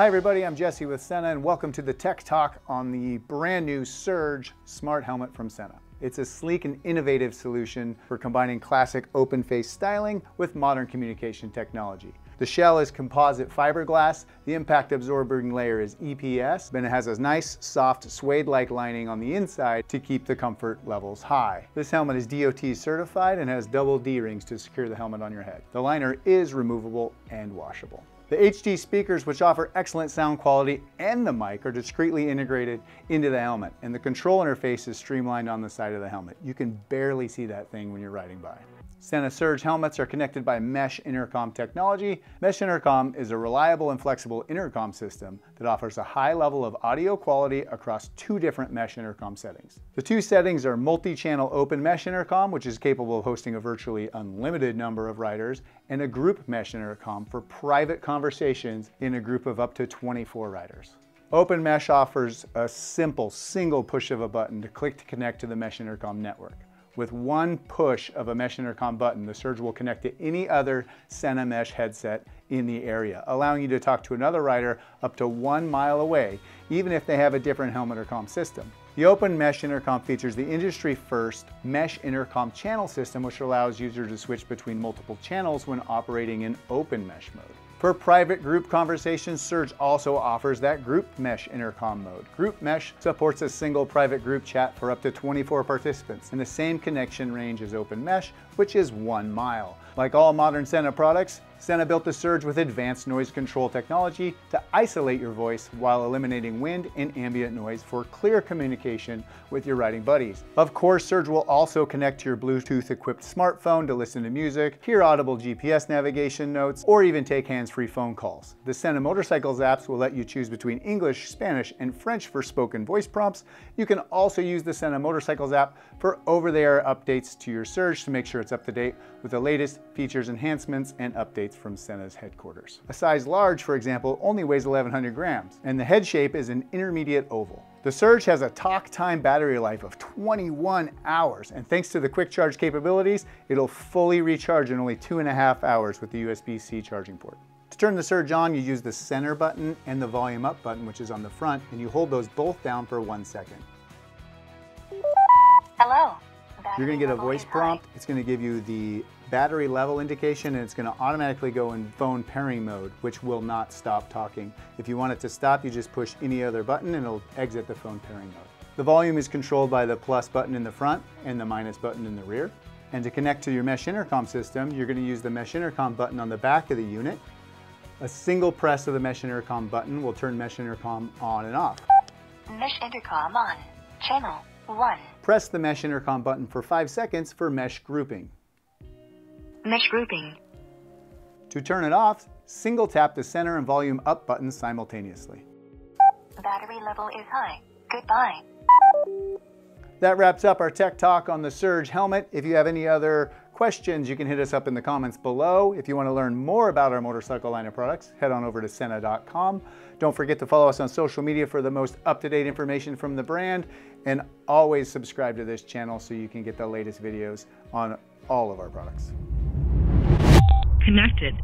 Hi everybody, I'm Jesse with Sena and welcome to the Tech Talk on the brand new Surge smart helmet from Sena. It's a sleek and innovative solution for combining classic open face styling with modern communication technology. The shell is composite fiberglass, the impact absorbing layer is EPS, and it has a nice soft suede-like lining on the inside to keep the comfort levels high. This helmet is DOT certified and has double D rings to secure the helmet on your head. The liner is removable and washable. The HD speakers, which offer excellent sound quality, and the mic are discreetly integrated into the helmet, and the control interface is streamlined on the side of the helmet. You can barely see that thing when you're riding by. Sena Surge helmets are connected by mesh intercom technology. Mesh intercom is a reliable and flexible intercom system that offers a high level of audio quality across two different mesh intercom settings. The two settings are multi-channel open mesh intercom, which is capable of hosting a virtually unlimited number of riders, and a group mesh intercom for private conversations in a group of up to 24 riders. Open mesh offers a simple single push of a button to click to connect to the mesh intercom network. With one push of a mesh intercom button, the Surge will connect to any other Sena mesh headset in the area, allowing you to talk to another rider up to 1 mile away, even if they have a different helmet or comm system. The open mesh intercom features the industry-first mesh intercom channel system, which allows users to switch between multiple channels when operating in open mesh mode. For private group conversations, Surge also offers that group mesh intercom mode. Group mesh supports a single private group chat for up to 24 participants in the same connection range as open mesh, which is 1 mile. Like all modern Sena products, Sena built the Surge with advanced noise control technology to isolate your voice while eliminating wind and ambient noise for clear communication with your riding buddies. Of course, Surge will also connect to your Bluetooth-equipped smartphone to listen to music, hear audible GPS navigation notes, or even take hands free phone calls. The Sena Motorcycles apps will let you choose between English, Spanish, and French for spoken voice prompts. You can also use the Sena Motorcycles app for over-the-air updates to your Surge to make sure it's up to date with the latest features, enhancements, and updates from Sena's headquarters. A size large, for example, only weighs 1,100 grams, and the head shape is an intermediate oval. The Surge has a talk time battery life of 21 hours, and thanks to the quick charge capabilities, it'll fully recharge in only 2.5 hours with the USB-C charging port. To turn the Surge on, you use the center button and the volume up button, which is on the front, and you hold those both down for 1 second. Hello. You're gonna get a voice prompt. It's gonna give you the battery level indication, and it's gonna automatically go in phone pairing mode, which will not stop talking. If you want it to stop, you just push any other button and it'll exit the phone pairing mode. The volume is controlled by the plus button in the front and the minus button in the rear. And to connect to your mesh intercom system, you're gonna use the mesh intercom button on the back of the unit. A single press of the mesh intercom button will turn mesh intercom on and off. Mesh intercom on, channel 1. Press the mesh intercom button for 5 seconds for mesh grouping. Mesh grouping. To turn it off, single tap the center and volume up buttons simultaneously. Battery level is high. Goodbye. That wraps up our Tech Talk on the Surge helmet. If you have any other questions, you can hit us up in the comments below. If you want to learn more about our motorcycle line of products, head on over to sena.com. Don't forget to follow us on social media for the most up-to-date information from the brand, and always subscribe to this channel so you can get the latest videos on all of our products. Connected.